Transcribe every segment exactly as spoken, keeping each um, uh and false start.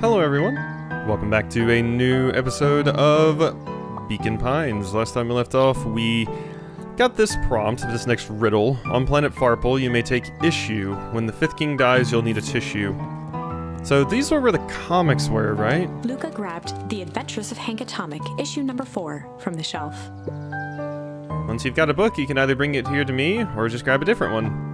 Hello everyone, welcome back to a new episode of Beacon Pines. Last time we left off, we got this prompt, this next riddle. On planet Farple, you may take issue. When the fifth king dies, you'll need a tissue. So these were where the comics were, right? Luca grabbed The Adventures of Hank Atomic, issue number four, from the shelf. Once you've got a book, you can either bring it here to me, or just grab a different one.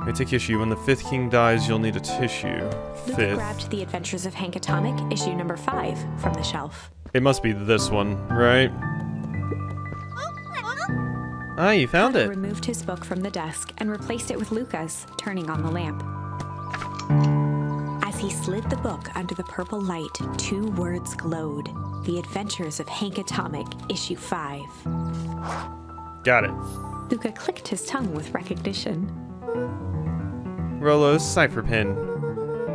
You may take issue. When the fifth king dies, you'll need a tissue. Fifth. Luca grabbed The Adventures of Hank Atomic, issue number five, from the shelf. It must be this one, right? Ah, you found Kato it. Removed his book from the desk and replaced it with Luca's, turning on the lamp. As he slid the book under the purple light, two words glowed. The Adventures of Hank Atomic, issue five. Got it. Luca clicked his tongue with recognition. Rolo's cipher pin.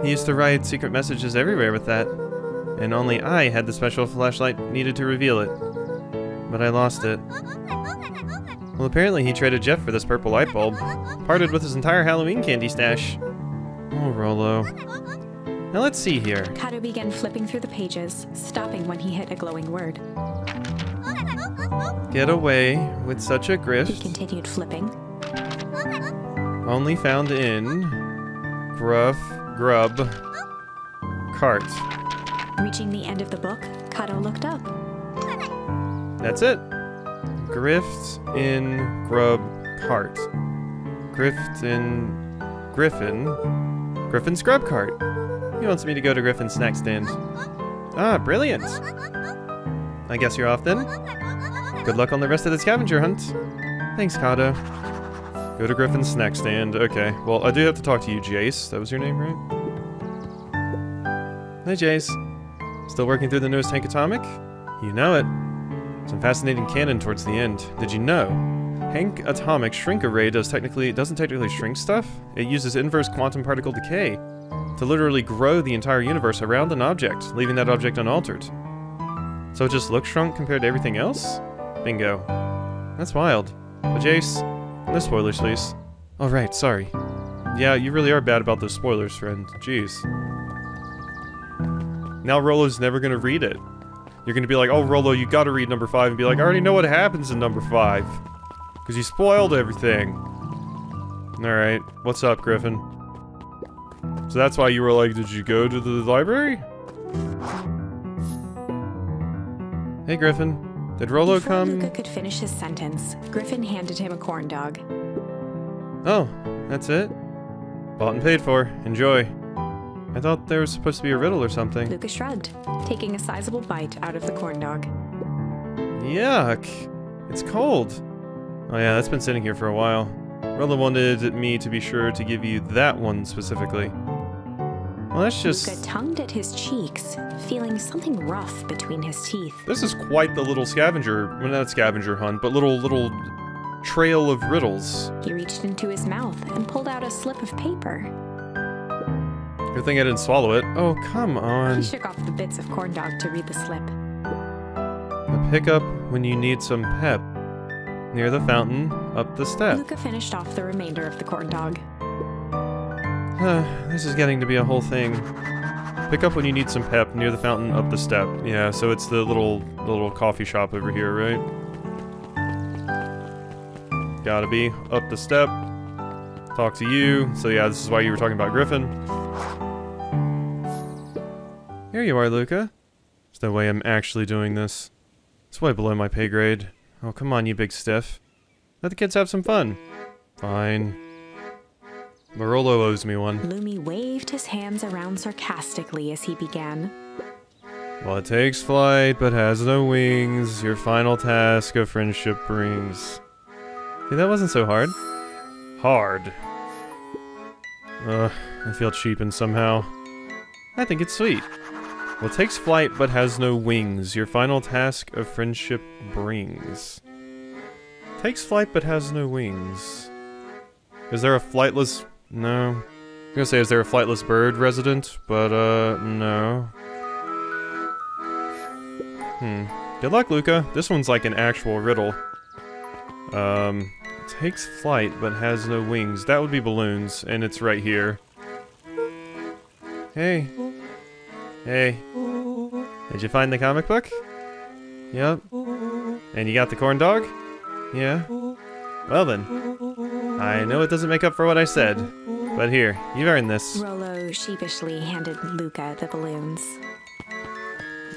He used to write secret messages everywhere with that, and only I had the special flashlight needed to reveal it. But I lost it. Well, apparently he traded Jeff for this purple light bulb, parted with his entire Halloween candy stash. Oh, Rolo. Now let's see here. Kato began flipping through the pages, stopping when he hit a glowing word. Get away with such a grift. He continued flipping. Only found in gruff grub cart. Reaching the end of the book, Kato looked up. That's it. Grift in grub cart. Grift in Griffin. Griffin's grub cart. He wants me to go to Griffin's snack stand. Ah, brilliant. I guess you're off then. Good luck on the rest of the scavenger hunt. Thanks, Kato. Go to Griffin's snack stand. Okay. Well, I do have to talk to you, Jace. That was your name, right? Hey, Jace. Still working through the newest Hank Atomic? You know it. Some fascinating canon towards the end. Did you know? Hank Atomic Shrink Array does technically, doesn't technically shrink stuff. It uses inverse quantum particle decay to literally grow the entire universe around an object, leaving that object unaltered. So it just looks shrunk compared to everything else? Bingo. That's wild. But Jace... no spoilers, please. All right, sorry. Yeah, you really are bad about those spoilers, friend. Jeez. Now Rolo's never gonna read it. You're gonna be like, oh, Rolo, you gotta read number five, and be like, I already know what happens in number five. Because you spoiled everything. All right, what's up, Griffin? So that's why you were like, did you go to the library? Hey, Griffin. Did Rolo Before come? Luca could finish his sentence, Griffin handed him a corn dog. Oh, that's it? Bought and paid for. Enjoy. I thought there was supposed to be a riddle or something. Luca shrugged, taking a sizable bite out of the corn dog. Yuck. It's cold. Oh yeah, that's been sitting here for a while. Rolo wanted me to be sure to give you that one specifically. Well, that's just... Luca tongued at his cheeks, feeling something rough between his teeth. This is quite the little scavenger... well, not scavenger hunt, but little, little... trail of riddles. He reached into his mouth and pulled out a slip of paper. Good thing I didn't swallow it. Oh, come on. He shook off the bits of corn dog to read the slip. A pickup when you need some pep. Near the fountain, up the step. Luca finished off the remainder of the corn dog. Huh, this is getting to be a whole thing. Pick up when you need some pep, near the fountain, up the step. Yeah, so it's the little, little coffee shop over here, right? Gotta be. Up the step. Talk to you. So yeah, this is why you were talking about Griffin. Here you are, Luca. There's no way I'm actually doing this. It's way below my pay grade. Oh, come on, you big stiff. Let the kids have some fun. Fine. Rolo owes me one. Lumi waved his hands around sarcastically as he began. Well, it takes flight, but has no wings. Your final task of friendship brings. See, that wasn't so hard. Hard. Ugh, I feel cheapened somehow. I think it's sweet. Well, it takes flight, but has no wings. Your final task of friendship brings. Takes flight, but has no wings. Is there a flightless... no. I was gonna say, is there a flightless bird resident? But, uh, no. Hmm. Good luck, Luca. This one's like an actual riddle. Um, takes flight, but has no wings. That would be balloons, and it's right here. Hey. Hey. Did you find the comic book? Yep. And you got the corn dog? Yeah. Well then. I know it doesn't make up for what I said, but here, you've earned this. Rolo sheepishly handed Luca the balloons.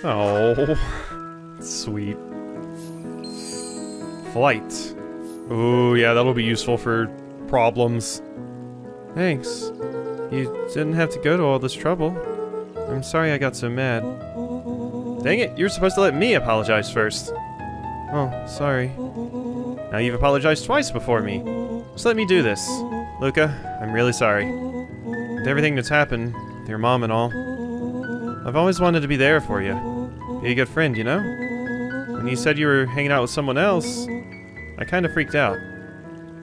Oh, sweet. Flight. Ooh, yeah, that'll be useful for problems. Thanks. You didn't have to go to all this trouble. I'm sorry I got so mad. Dang it, you were supposed to let me apologize first. Oh, sorry. Now you've apologized twice before me. Just let me do this. Luca, I'm really sorry. With everything that's happened, with your mom and all, I've always wanted to be there for you. Be a good friend, you know? When you said you were hanging out with someone else, I kind of freaked out.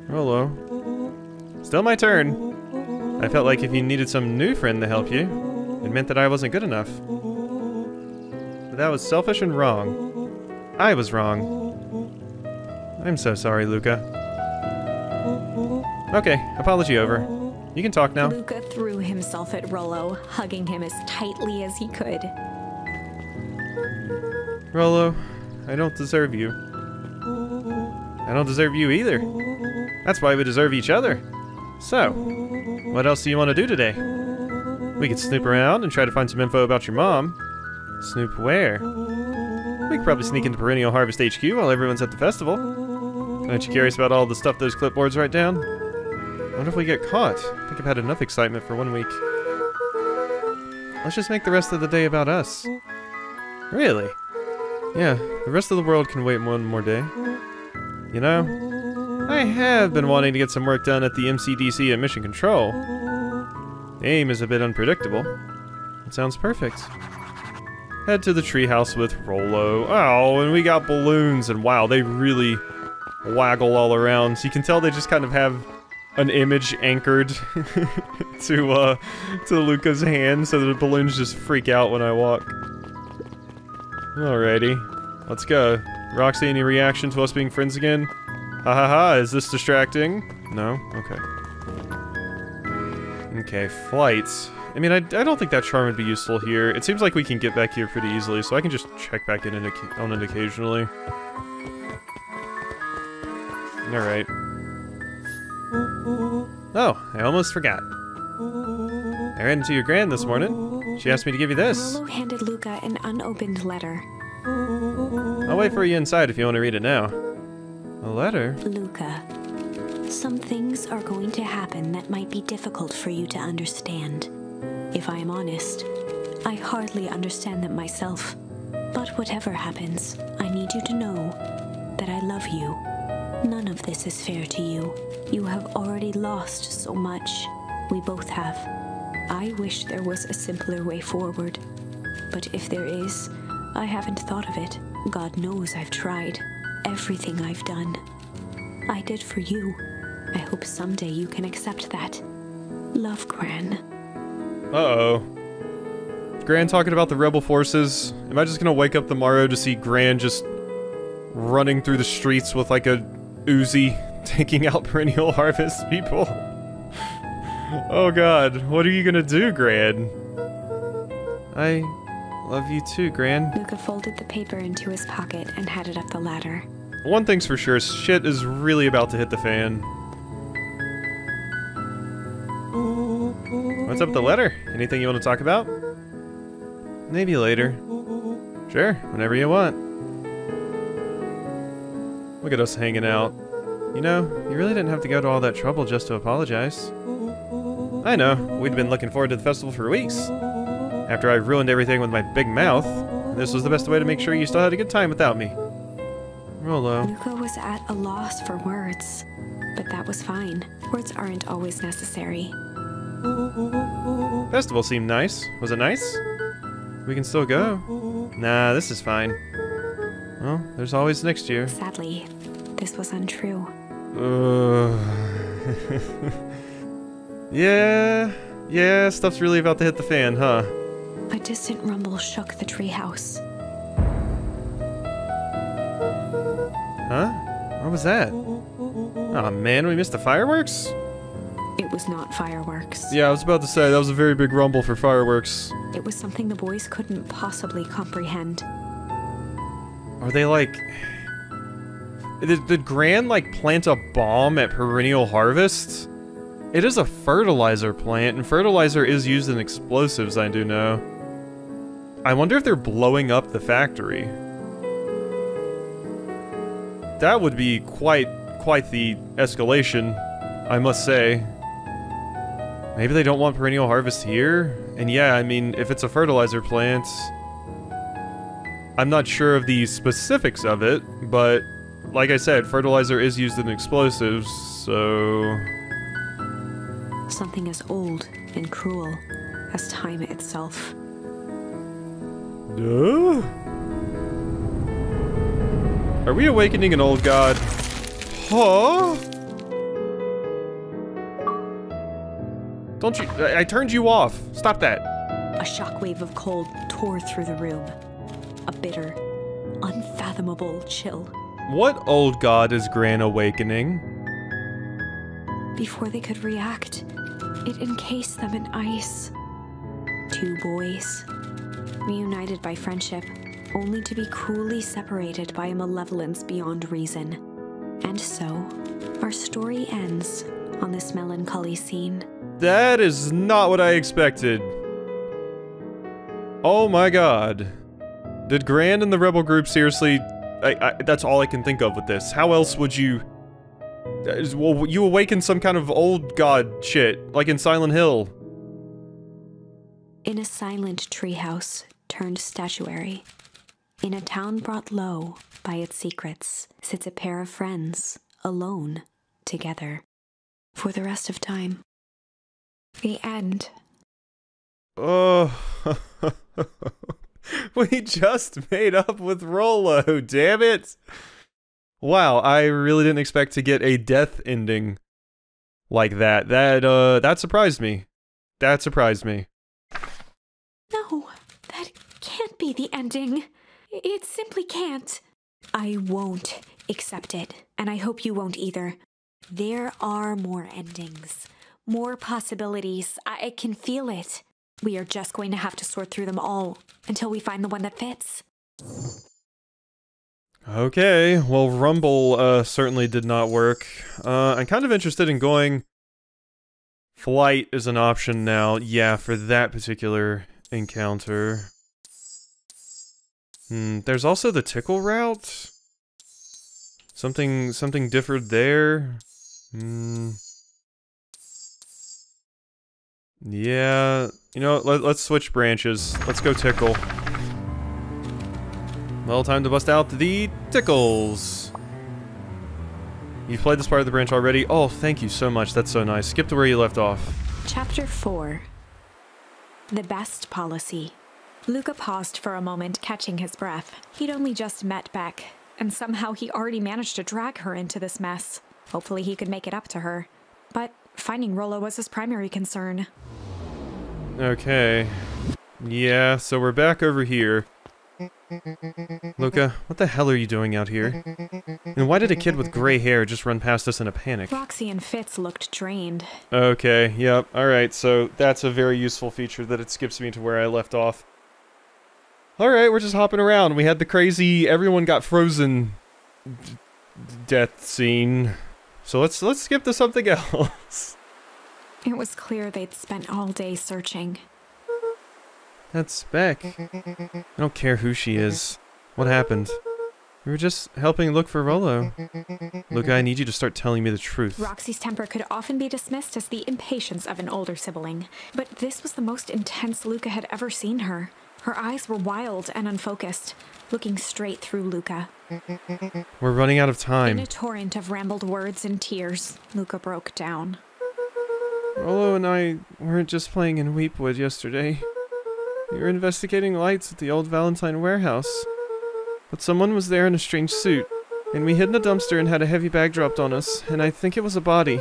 Rolo. Still my turn. I felt like if you needed some new friend to help you, it meant that I wasn't good enough. But that was selfish and wrong. I was wrong. I'm so sorry, Luca. Okay, apology over. You can talk now. Luca threw himself at Rolo, hugging him as tightly as he could. Rolo, I don't deserve you. I don't deserve you either. That's why we deserve each other. So, what else do you want to do today? We could snoop around and try to find some info about your mom. Snoop where? We could probably sneak into Perennial Harvest H Q while everyone's at the festival. Aren't you curious about all the stuff those clipboards write down? What if we get caught? I think I've had enough excitement for one week. Let's just make the rest of the day about us. Really? Yeah, the rest of the world can wait one more day. You know, I have been wanting to get some work done at the M C D C and Mission Control. The aim is a bit unpredictable. It sounds perfect. Head to the treehouse with Rolo. Oh, and we got balloons, and wow, they really waggle all around. So you can tell they just kind of have an image anchored to uh, to Luca's hand, so the balloons just freak out when I walk. Alrighty, let's go. Roxy, any reaction to us being friends again? Ha ha ha, is this distracting? No? Okay. Okay, flights. I mean, I, I don't think that charm would be useful here. It seems like we can get back here pretty easily, so I can just check back in on it occasionally. Alright. Oh, I almost forgot. I ran into your gran this morning. She asked me to give you this. Rolo handed Luca an unopened letter. I'll wait for you inside if you want to read it now. A letter? Luca, some things are going to happen that might be difficult for you to understand. If I am honest, I hardly understand them myself. But whatever happens, I need you to know that I love you. None of this is fair to you. You have already lost so much. We both have. I wish there was a simpler way forward. But if there is, I haven't thought of it. God knows I've tried. Everything I've done, I did for you. I hope someday you can accept that. Love, Gran. Uh-oh. Gran talking about the rebel forces. Am I just gonna wake up tomorrow to see Gran just running through the streets with like a Uzi, taking out Perennial Harvest people? Oh god, what are you gonna do, Gran? I love you too, Gran. Luca folded the paper into his pocket and headed up the ladder. One thing's for sure, shit is really about to hit the fan. What's up with the letter? Anything you want to talk about? Maybe later. Sure, whenever you want. Look at us hanging out. You know, you really didn't have to go to all that trouble just to apologize. I know, we'd been looking forward to the festival for weeks. After I ruined everything with my big mouth, this was the best way to make sure you still had a good time without me. Rolo. Luca was at a loss for words, but that was fine. Words aren't always necessary. Festival seemed nice. Was it nice? We can still go. Nah, this is fine. Well, there's always next year. Sadly, this was untrue. Uh, yeah, yeah, stuff's really about to hit the fan, huh? A distant rumble shook the treehouse. Huh? What was that? Aw, man, we missed the fireworks? It was not fireworks. Yeah, I was about to say, that was a very big rumble for fireworks. It was something the boys couldn't possibly comprehend. Are they like... Did, did Gran, like, plant a bomb at Perennial Harvest? It is a fertilizer plant, and fertilizer is used in explosives, I do know. I wonder if they're blowing up the factory. That would be quite, quite the escalation, I must say. Maybe they don't want Perennial Harvest here? And yeah, I mean, if it's a fertilizer plant... I'm not sure of the specifics of it, but... Like I said, fertilizer is used in explosives, so... Something as old and cruel as time itself. Duh? Are we awakening an old god? Huh? Don't you- I, I turned you off. Stop that. A shockwave of cold tore through the room. A bitter, unfathomable chill. What old god is Gran awakening? Before they could react, it encased them in ice. Two boys, reunited by friendship, only to be cruelly separated by a malevolence beyond reason. And so, our story ends on this melancholy scene. That is not what I expected. Oh my god. Did Gran and the rebel group seriously... I, I, that's all I can think of with this. How else would you... Is, well, you awaken some kind of old god shit, like in Silent Hill. In a silent treehouse turned statuary, in a town brought low by its secrets, sits a pair of friends, alone, together, for the rest of time. The end. Oh... We just made up with Rolo, damn it! Wow, I really didn't expect to get a death ending like that. That, uh, that surprised me. That surprised me. No, that can't be the ending. It simply can't. I won't accept it, and I hope you won't either. There are more endings, more possibilities. I can feel it. We are just going to have to sort through them all until we find the one that fits. Okay, well, Rumble uh, certainly did not work. Uh, I'm kind of interested in going... Flight is an option now, yeah, for that particular encounter. Hmm, there's also the tickle route? Something, something differed there? Hmm... Yeah, you know, let, let's switch branches. Let's go tickle. Well, time to bust out the tickles. You've played this part of the branch already. Oh, thank you so much. That's so nice. Skip to where you left off. Chapter four. The best policy. Luca paused for a moment, catching his breath. He'd only just met Beck, and somehow he already managed to drag her into this mess. Hopefully he could make it up to her. But... finding Rolo was his primary concern. Okay. Yeah, so we're back over here. Luca, what the hell are you doing out here? And why did a kid with gray hair just run past us in a panic? Roxy and Fitz looked drained. Okay, yep. Alright, so that's a very useful feature that it skips me to where I left off. Alright, we're just hopping around. We had the crazy everyone got frozen d- death scene. So let's let's skip to something else. It was clear they'd spent all day searching. That's Beck. I don't care who she is. What happened? We were just helping look for Rolo. Luca, I need you to start telling me the truth. Roxy's temper could often be dismissed as the impatience of an older sibling, but this was the most intense Luca had ever seen her. Her eyes were wild and unfocused, looking straight through Luca. We're running out of time. In a torrent of rambled words and tears, Luca broke down. Rolo and I weren't just playing in Weepwood yesterday. We were investigating lights at the old Valentine warehouse. But someone was there in a strange suit, and we hid in a dumpster and had a heavy bag dropped on us, and I think it was a body.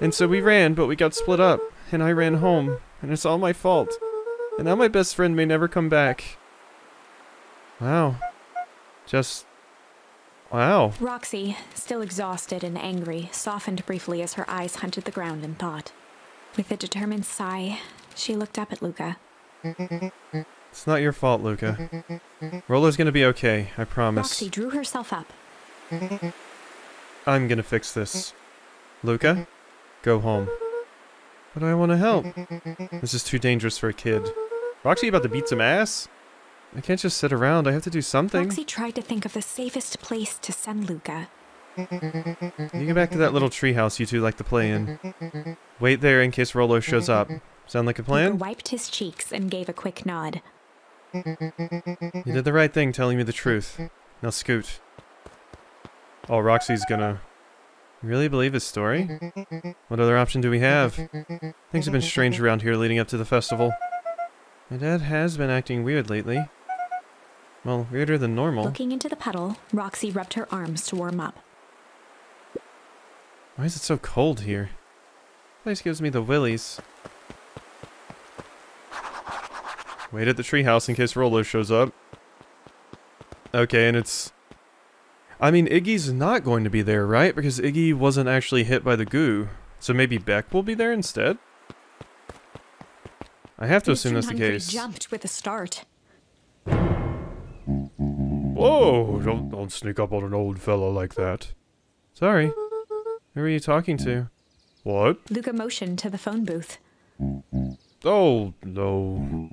And so we ran, but we got split up, and I ran home, and it's all my fault. And now my best friend may never come back. Wow. Just... wow. Roxy, still exhausted and angry, softened briefly as her eyes hunted the ground in thought. With a determined sigh, she looked up at Luca. It's not your fault, Luca. Roller's gonna be okay, I promise. Roxy drew herself up. I'm gonna fix this. Luca, go home. But I want to help. This is too dangerous for a kid. Roxy about to beat some ass? I can't just sit around, I have to do something. Roxy tried to think of the safest place to send Luca. You go back to that little treehouse you two like to play in. Wait there in case Rolo shows up. Sound like a plan? Luca wiped his cheeks and gave a quick nod. You did the right thing telling me the truth. Now scoot. Oh, Roxy's gonna... You really believe his story? What other option do we have? Things have been strange around here leading up to the festival. My dad has been acting weird lately. Well, weirder than normal. Looking into the puddle, Roxy rubbed her arms to warm up. Why is it so cold here? This place gives me the willies. Wait at the treehouse in case Rolo shows up. Okay, and it's... I mean, Iggy's not going to be there, right? Because Iggy wasn't actually hit by the goo. So maybe Beck will be there instead? I have to assume that's the case. Jumped with a start. Whoa! Don't don't sneak up on an old fellow like that. Sorry. Who are you talking to? What? Luca motioned to the phone booth. Oh no!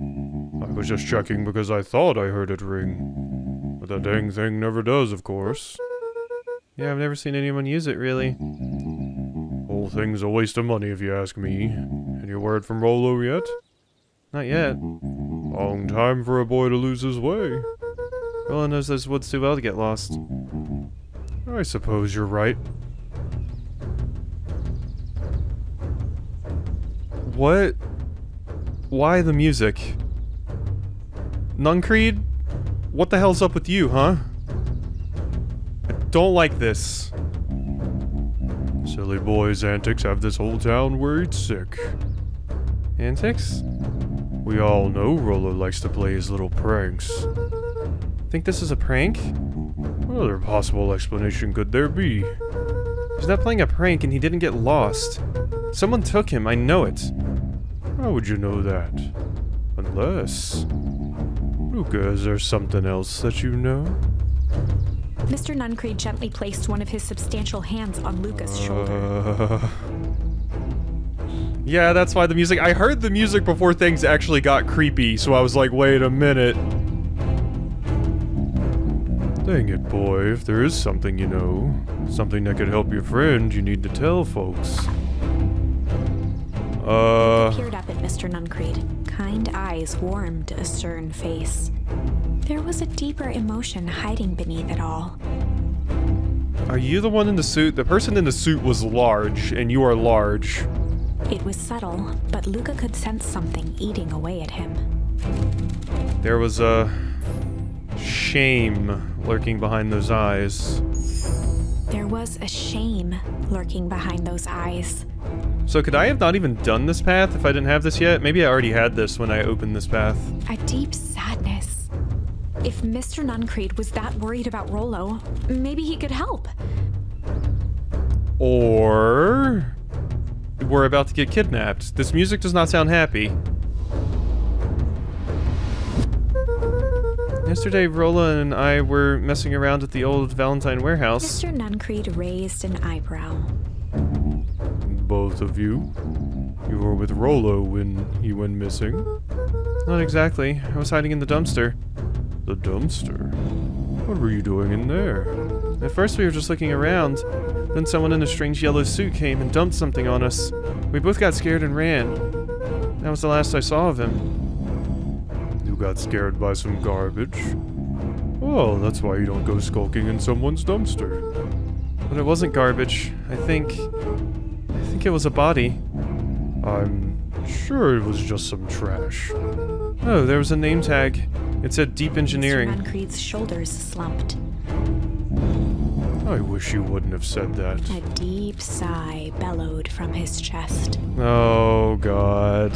I was just checking because I thought I heard it ring, but that dang thing never does, of course. Yeah, I've never seen anyone use it really. Whole thing's a waste of money, if you ask me. Any word from Rolo yet? Not yet. Long time for a boy to lose his way. Rolo knows those woods too well to get lost. I suppose you're right. What? Why the music? Nuncreed? What the hell's up with you, huh? I don't like this. Silly boy's antics have this whole town worried sick. Antics? We all know Rolo likes to play his little pranks. Think this is a prank? What other possible explanation could there be? He's not playing a prank and he didn't get lost. Someone took him, I know it. How would you know that? Unless... Luca, is there something else that you know? Mister Nuncreed gently placed one of his substantial hands on Luca's uh... shoulder. Yeah, that's why the music- I heard the music before things actually got creepy, so I was like, wait a minute. Dang it, boy. If there is something you know, something that could help your friend, you need to tell folks. Uh... He peered up at Mister Nuncreed. Kind eyes warmed a stern face. There was a deeper emotion hiding beneath it all. Are you the one in the suit? The person in the suit was large, and you are large. It was subtle, but Luca could sense something eating away at him. There was a shame lurking behind those eyes. There was a shame lurking behind those eyes. So could I have not even done this path if I didn't have this yet? Maybe I already had this when I opened this path. A deep sadness. If Mister Nuncreed was that worried about Rolo, maybe he could help. Or... we're about to get kidnapped. This music does not sound happy. Yesterday, Rolo and I were messing around at the old Valentine warehouse. Mister Nuncreed raised an eyebrow. Both of you? You were with Rolo when he went missing? Not exactly. I was hiding in the dumpster. The dumpster? What were you doing in there? At first we were just looking around. Then someone in a strange yellow suit came and dumped something on us. We both got scared and ran. That was the last I saw of him. You got scared by some garbage? Oh, that's why you don't go skulking in someone's dumpster. But it wasn't garbage. I think... I think it was a body. I'm sure it was just some trash. Oh, there was a name tag. It said Deep Engineering. Mister Nuncreed's shoulders slumped. I wish you wouldn't have said that. A deep sigh bellowed from his chest. Oh, God.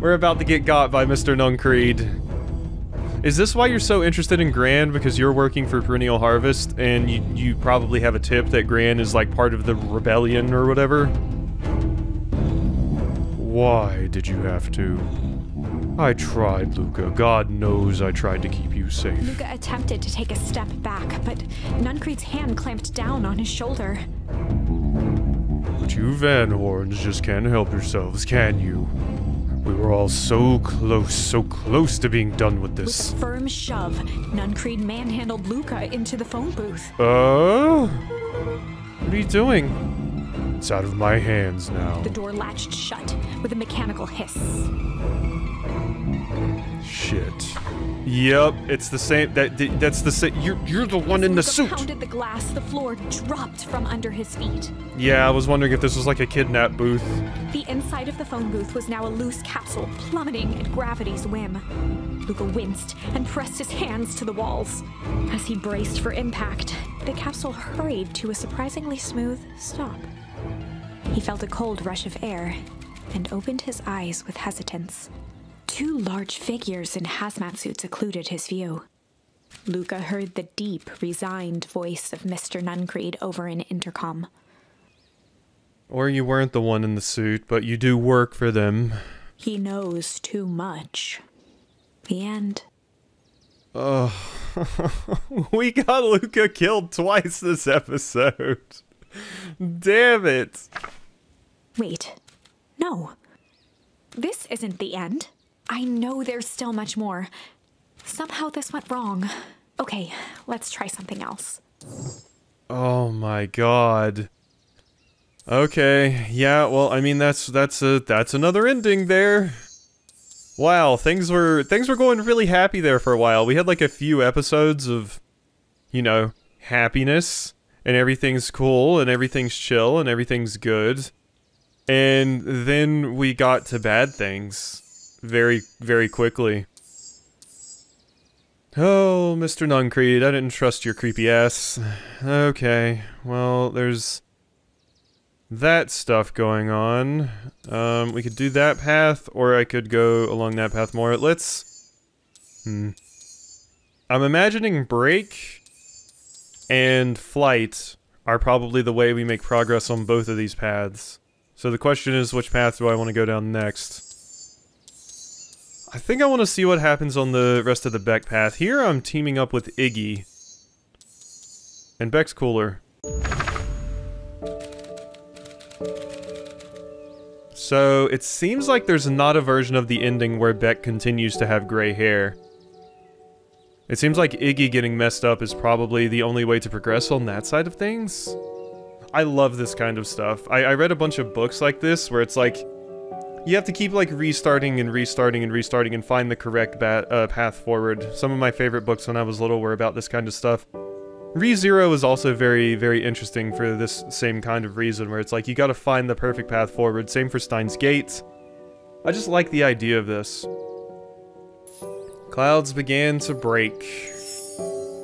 We're about to get got by Mister Nuncreed. Is this why you're so interested in Gran? Because you're working for Perennial Harvest, and you, you probably have a tip that Gran is, like, part of the rebellion or whatever? Why did you have to? I tried, Luca. God knows I tried to keep you safe. Luca attempted to take a step back, but Nuncreed's hand clamped down on his shoulder. But you Van Horns just can't help yourselves, can you? We were all so close, so close to being done with this. With a firm shove, Nuncreed manhandled Luca into the phone booth. Uh? What are you doing? It's out of my hands now. The door latched shut with a mechanical hiss. Shit. Yep, it's the same. That that's the same. You're you're the one in the suit. As Luca pounded the glass, the floor dropped from under his feet. Yeah, I was wondering if this was like a kidnap booth. The inside of the phone booth was now a loose capsule, plummeting at gravity's whim. Luca winced and pressed his hands to the walls. As he braced for impact, the capsule hurried to a surprisingly smooth stop. He felt a cold rush of air, and opened his eyes with hesitance. Two large figures in hazmat suits occluded his view. Luca heard the deep, resigned voice of Mister Nuncreed over an intercom. Or you weren't the one in the suit, but you do work for them. He knows too much. The end. Oh, we got Luca killed twice this episode. Damn it. Wait. No. This isn't the end. I know there's still much more. Somehow this went wrong. Okay, let's try something else. Oh my god. Okay, yeah, well, I mean, that's that's a that's another ending there. Wow, things were things were going really happy there for a while. We had like a few episodes of, you know, happiness and everything's cool and everything's chill and everything's good. And then we got to bad things. Very, very quickly. Oh, Mister Nuncreed, I didn't trust your creepy ass. Okay, well, there's that stuff going on. Um, we could do that path, or I could go along that path more. Let's... Hmm. I'm imagining break and flight are probably the way we make progress on both of these paths. So the question is, which path do I want to go down next? I think I want to see what happens on the rest of the Beck path. Here I'm teaming up with Iggy. And Beck's cooler. So it seems like there's not a version of the ending where Beck continues to have gray hair. It seems like Iggy getting messed up is probably the only way to progress on that side of things. I love this kind of stuff. I, I read a bunch of books like this where it's like, you have to keep, like, restarting and restarting and restarting and find the correct bat, uh, path forward. Some of my favorite books when I was little were about this kind of stuff. ReZero is also very, very interesting for this same kind of reason, where it's like, you gotta find the perfect path forward. Same for Steins Gate. I just like the idea of this. Clouds began to break.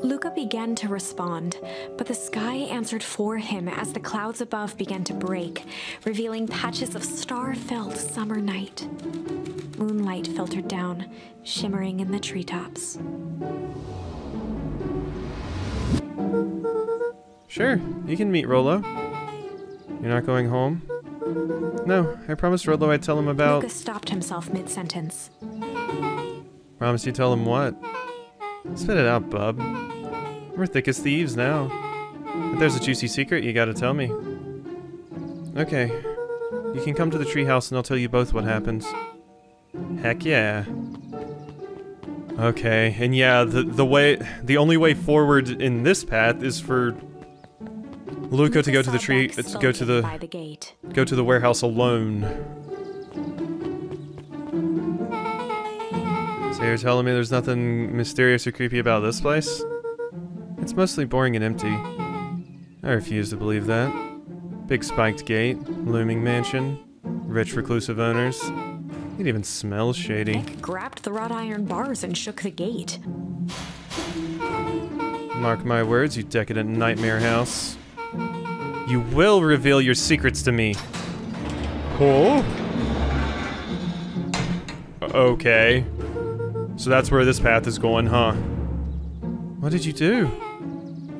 Luca began to respond, but the sky answered for him as the clouds above began to break, revealing patches of star-filled summer night. Moonlight filtered down, shimmering in the treetops. Sure, you can meet Rolo. You're not going home? No, I promised Rolo I'd tell him about... Luca stopped himself mid-sentence. Promise you tell him what? Spit it out, bub. We're thick as thieves now. If there's a juicy secret, you gotta tell me. Okay. You can come to the treehouse and I'll tell you both what happens. Heck yeah. Okay, and yeah, the, the way- the only way forward in this path is for... Luca to go to the tree- to go to the- go to the warehouse alone. So you're telling me there's nothing mysterious or creepy about this place? It's mostly boring and empty. I refuse to believe that. Big spiked gate, looming mansion, rich reclusive owners. It even smells shady. Nick grabbed the wrought iron bars and shook the gate. Mark my words, you decadent nightmare house. You will reveal your secrets to me. Cool. Okay. So that's where this path is going, huh? What did you do?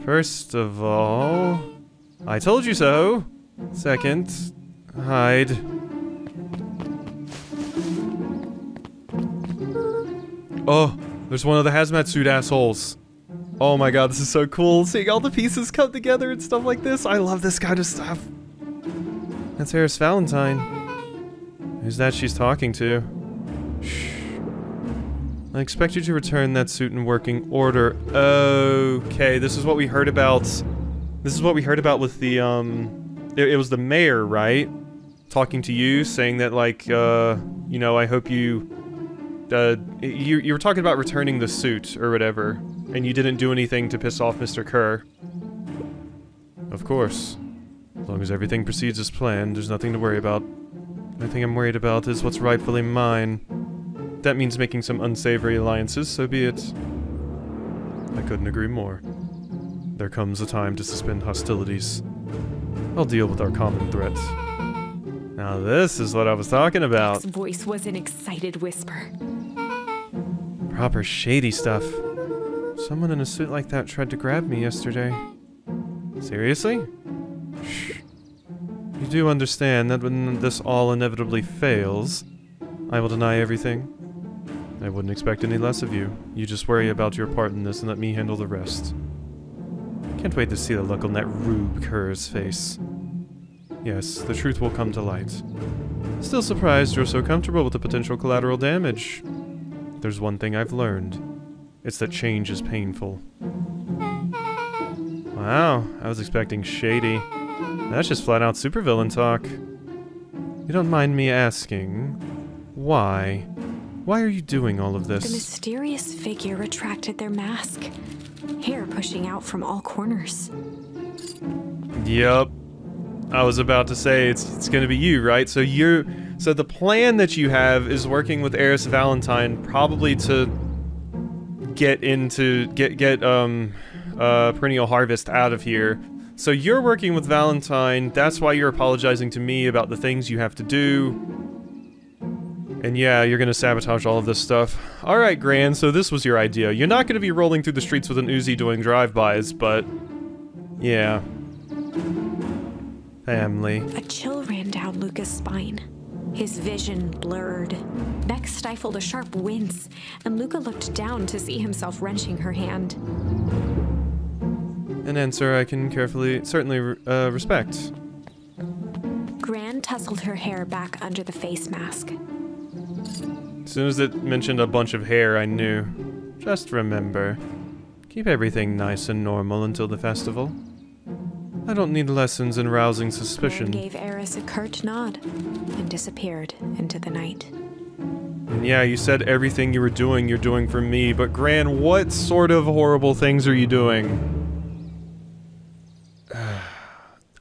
First of all... I told you so! Second... Hide. Oh, there's one of the hazmat suit assholes. Oh my god, this is so cool, seeing all the pieces come together and stuff like this. I love this kind of stuff. That's Harris Valentine. Who's that she's talking to? Shh. I expect you to return that suit in working order. Okay, this is what we heard about. This is what we heard about with the, um... It, it was the mayor, right? Talking to you, saying that, like, uh... you know, I hope you... Uh, you, you were talking about returning the suit, or whatever. And you didn't do anything to piss off Mister Kerr. Of course. As long as everything proceeds as planned, there's nothing to worry about. The only thing I'm worried about is what's rightfully mine. That means making some unsavory alliances, so be it. I couldn't agree more. There comes a time to suspend hostilities. I'll deal with our common threat. Now this is what I was talking about. His voice was an excited whisper. Proper shady stuff. Someone in a suit like that tried to grab me yesterday. Seriously? Shh. You do understand that when this all inevitably fails, I will deny everything. I wouldn't expect any less of you. You just worry about your part in this and let me handle the rest. Can't wait to see the look on that rube Kerr's face. Yes, the truth will come to light. Still surprised you're so comfortable with the potential collateral damage. There's one thing I've learned. It's that change is painful. Wow, I was expecting shady. That's just flat-out supervillain talk. You don't mind me asking, why? Why are you doing all of this? The mysterious figure retracted their mask, hair pushing out from all corners. Yep. I was about to say, it's, it's gonna be you, right? So you're... So the plan that you have is working with Eris Valentine, probably to get into... get, get, um, uh, Perennial Harvest out of here. So you're working with Valentine, that's why you're apologizing to me about the things you have to do. And yeah, you're gonna sabotage all of this stuff. Alright, Gran, so this was your idea. You're not gonna be rolling through the streets with an Uzi doing drive-bys, but... yeah. Family. A chill ran down Luca's spine. His vision blurred. Beck stifled a sharp wince, and Luca looked down to see himself wrenching her hand. An answer I can carefully, certainly, uh, respect. Gran tousled her hair back under the face mask. As soon as it mentioned a bunch of hair, I knew. Just remember, keep everything nice and normal until the festival. I don't need lessons in rousing suspicion. Gran gave Eris a curt nod and disappeared into the night. And yeah, you said everything you were doing, you're doing for me, but Gran, what sort of horrible things are you doing?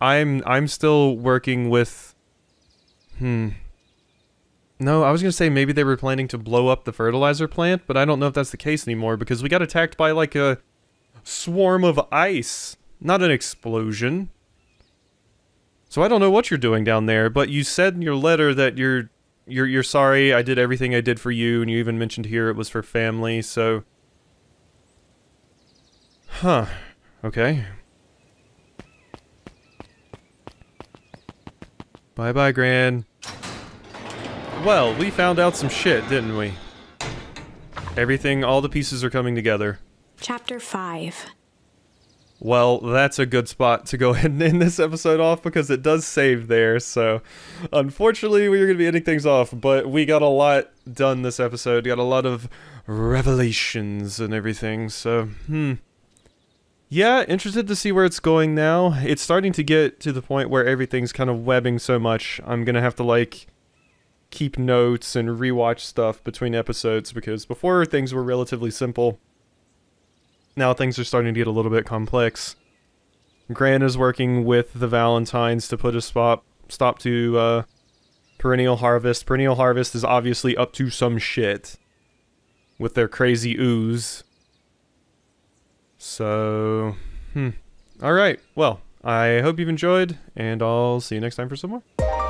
I'm- I'm still working with... Hmm. No, I was gonna say maybe they were planning to blow up the fertilizer plant, but I don't know if that's the case anymore, because we got attacked by, like, a swarm of ice. Not an explosion. So I don't know what you're doing down there, but you said in your letter that you're... You're, you're sorry, I did everything I did for you, and you even mentioned here it was for family, so... Huh. Okay. Bye-bye, Gran. Well, we found out some shit, didn't we? Everything, all the pieces are coming together. Chapter five. Well, that's a good spot to go ahead and end this episode off, because it does save there, so... Unfortunately, we are going to be ending things off, but we got a lot done this episode. We got a lot of revelations and everything, so... Hmm. Yeah, interested to see where it's going now. It's starting to get to the point where everything's kind of webbing so much, I'm gonna have to, like, keep notes and rewatch stuff between episodes, because before things were relatively simple. Now things are starting to get a little bit complex. Gran is working with the Valentines to put a stop, stop to, uh, Perennial Harvest. Perennial Harvest is obviously up to some shit. With their crazy ooze. So, hmm. Alright, well, I hope you've enjoyed, and I'll see you next time for some more.